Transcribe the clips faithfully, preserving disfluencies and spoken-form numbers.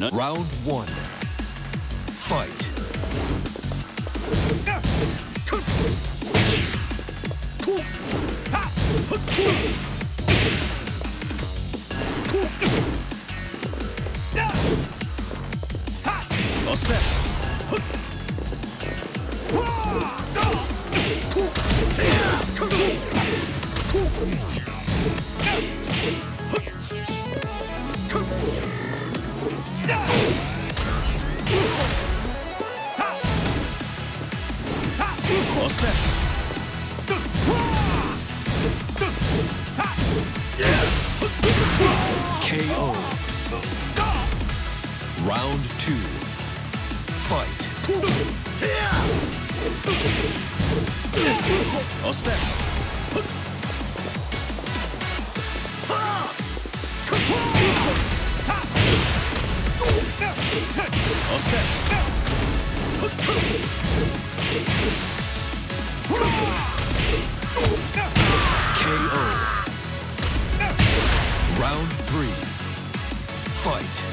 No. Round one. Fight. All set. All set. K O. Round two. Fight. All set. All set. K O. Round three. Fight.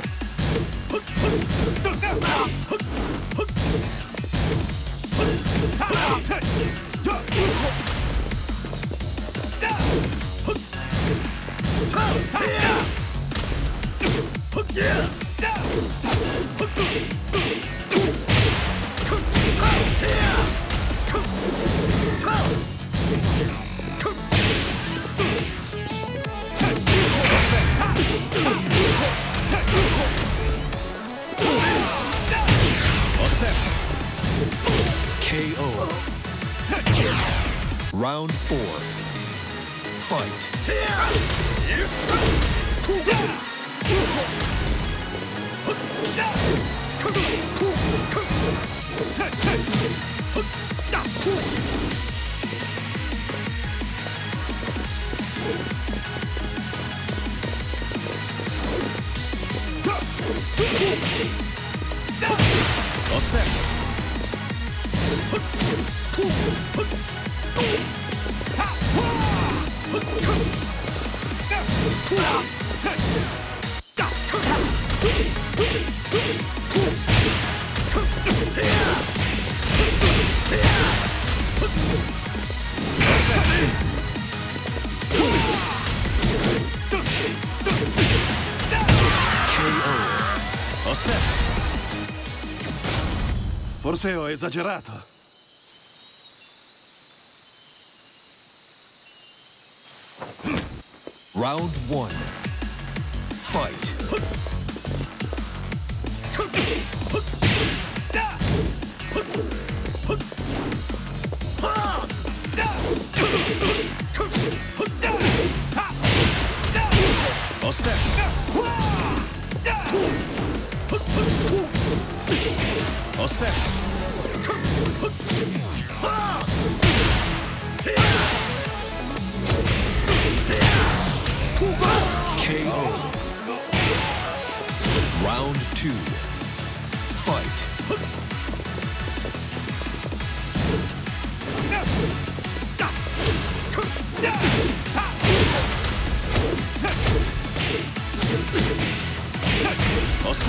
K O. Round four. Fight. All set. K O. All set. Forse ho esagerato. Round one. Fight. All set. All set. K O. Round two. Fight. All set. All set.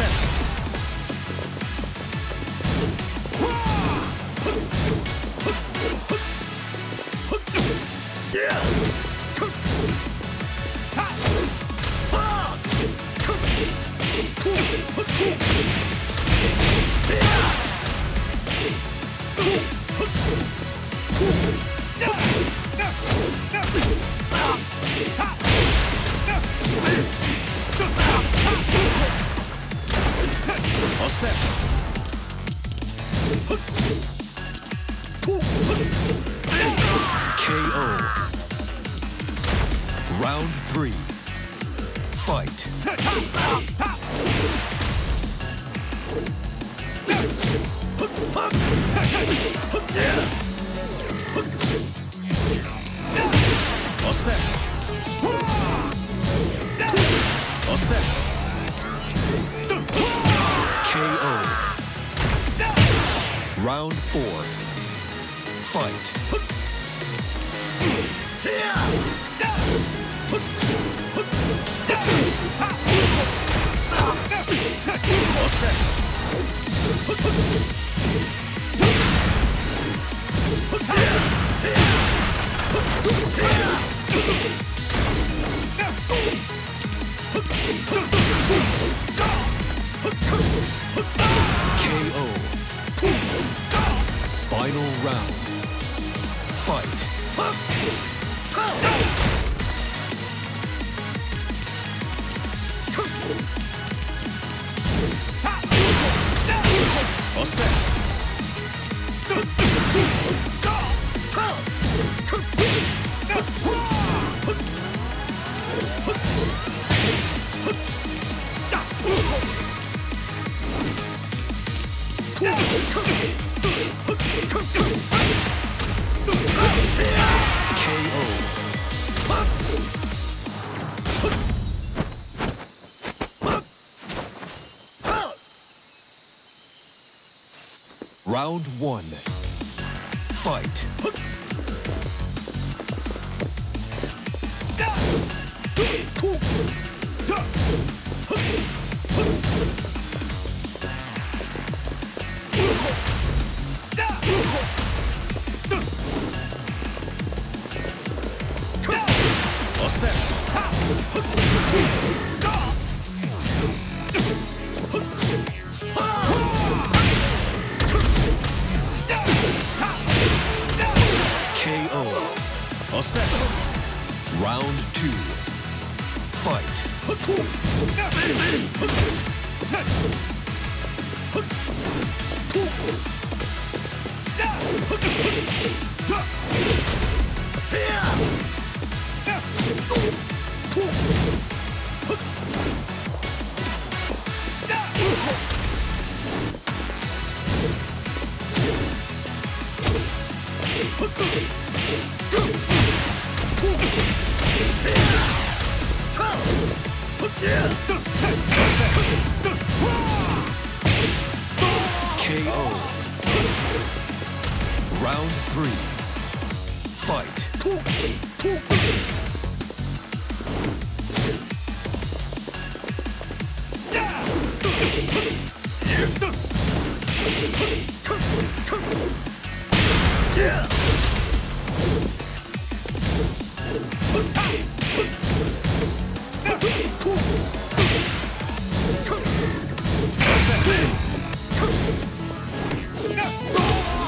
K O. Round three. Fight. All set. All set. K O. Round four. Fight. Final round. Fight. K O. Round one. Fight. Round two. Fight. Round three. Fight.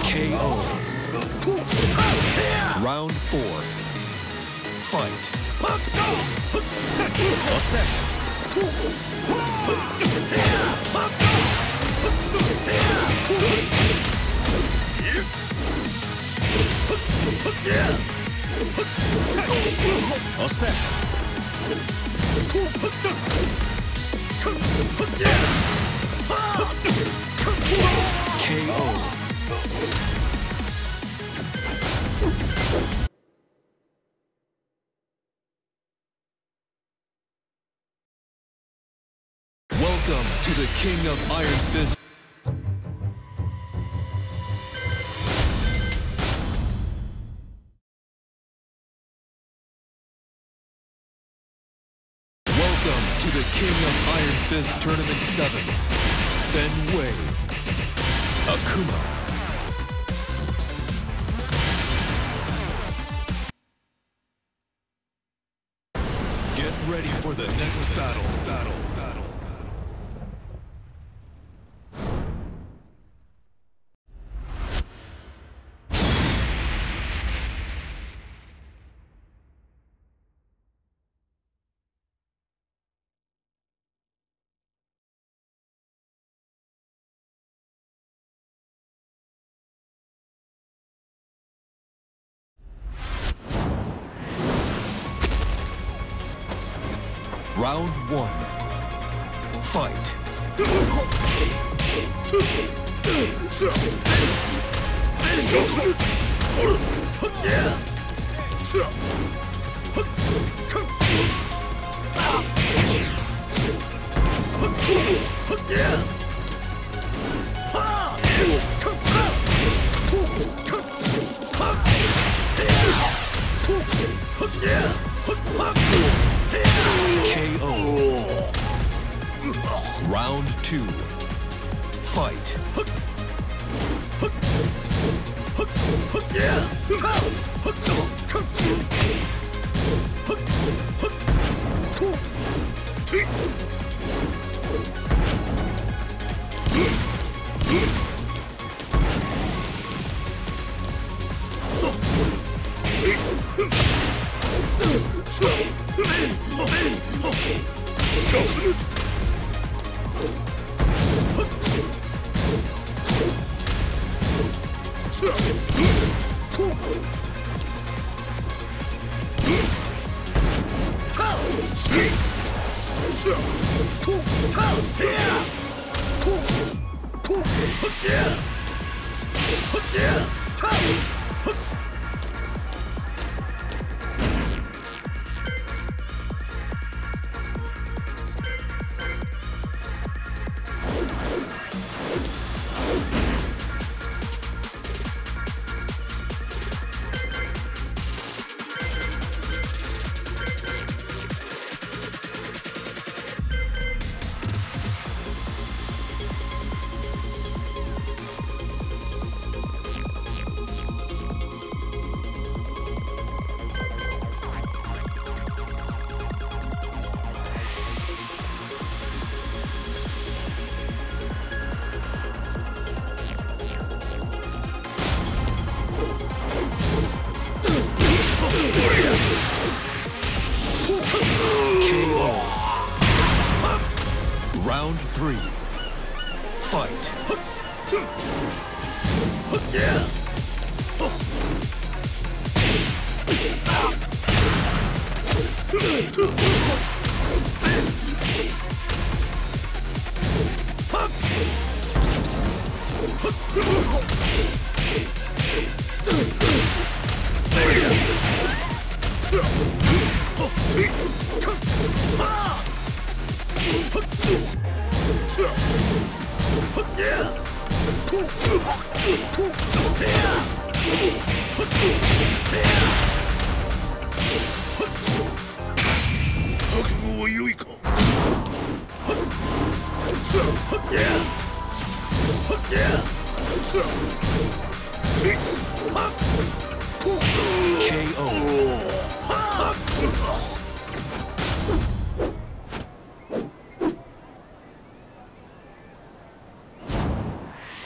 K O. Round four. Fight. K O. Welcome to the King of Iron Fist. Welcome to the King of Iron Fist Tournament seven. Feng Wei, Akuma. Get ready for the next battle, battle, battle. Round one. Fight. Round two. Fight.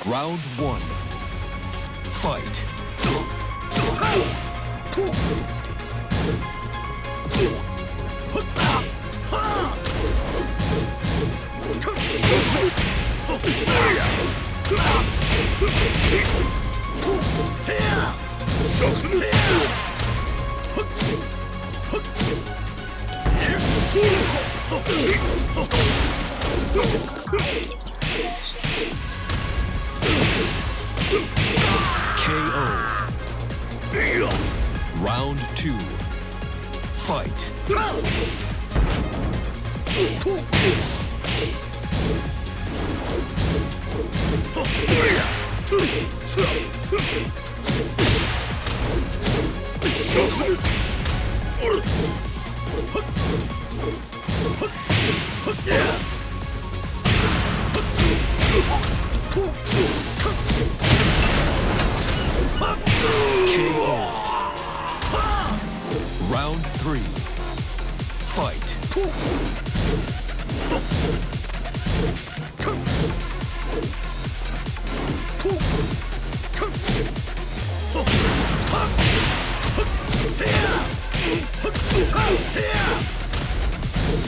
Round one. Fight. K O. Round two. Fight. K O. Round three. Fight. Yeah.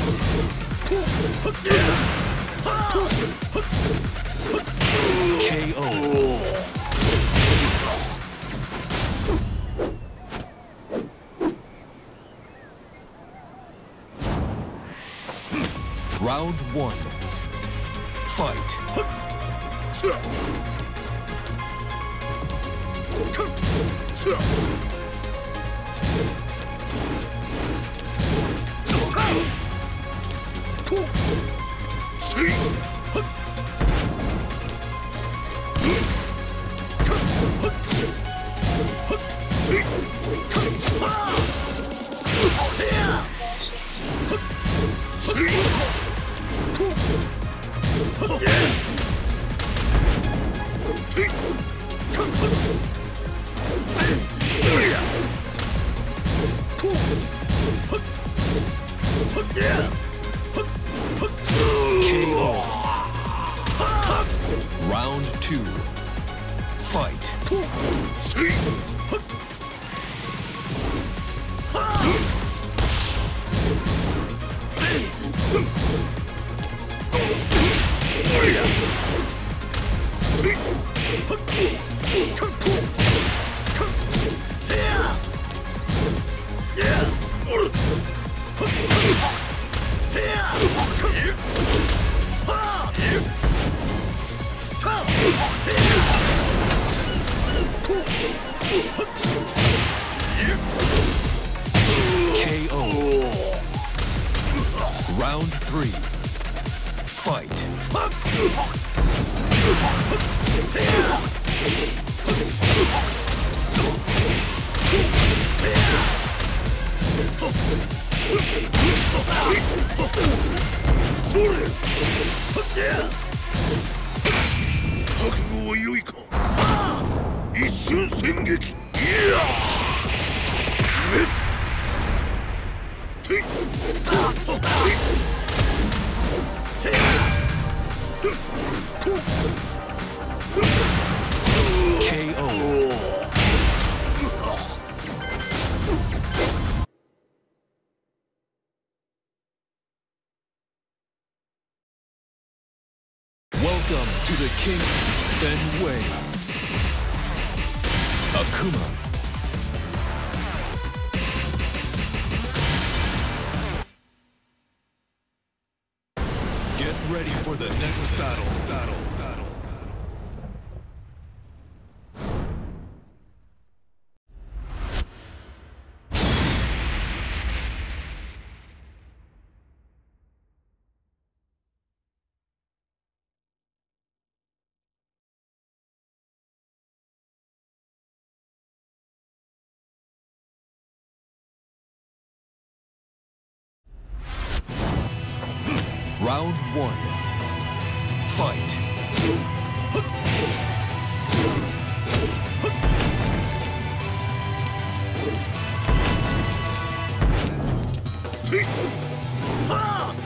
K O. Round one. Fight. K O. Round two. Fight. K O. Round three. Welcome to the King, Feng Wei. Akuma. Get ready for the next battle, battle, battle. Round one. Fight. K O. Round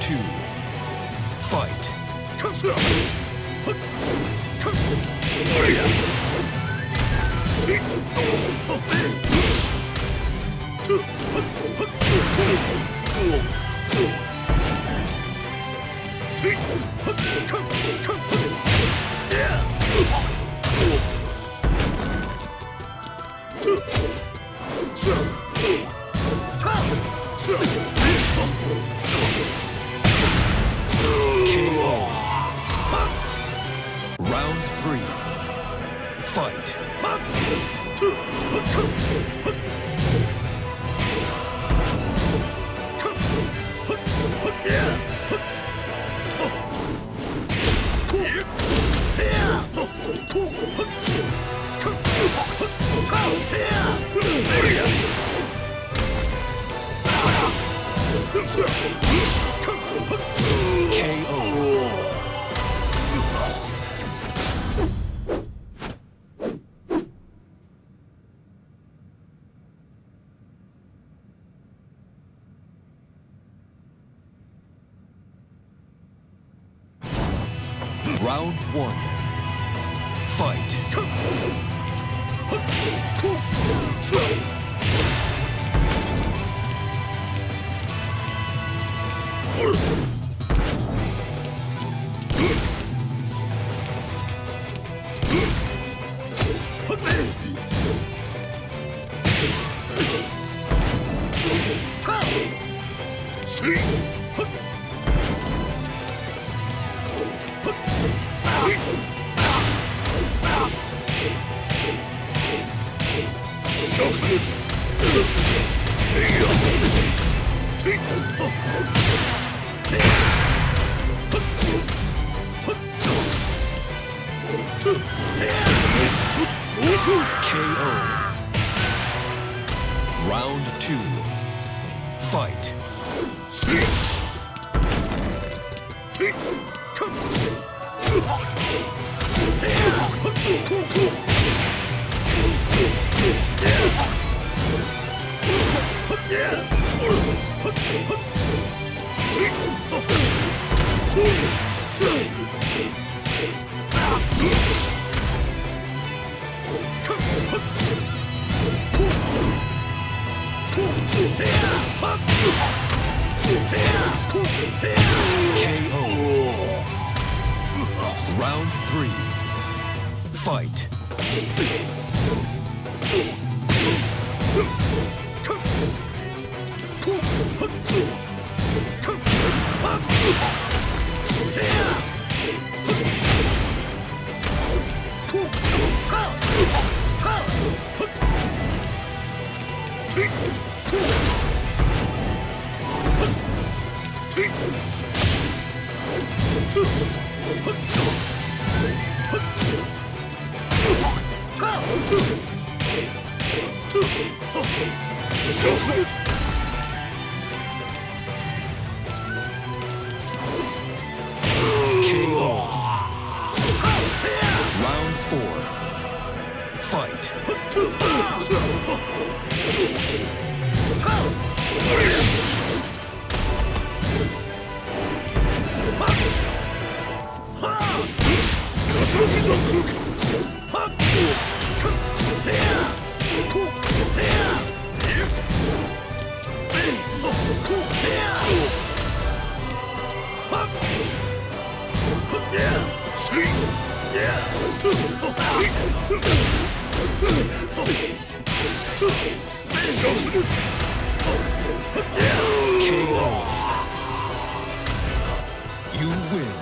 two. Fight. Fight. K O. Round one. Fight. Round two. Fight. K O. Round three. Fight. K O. You win.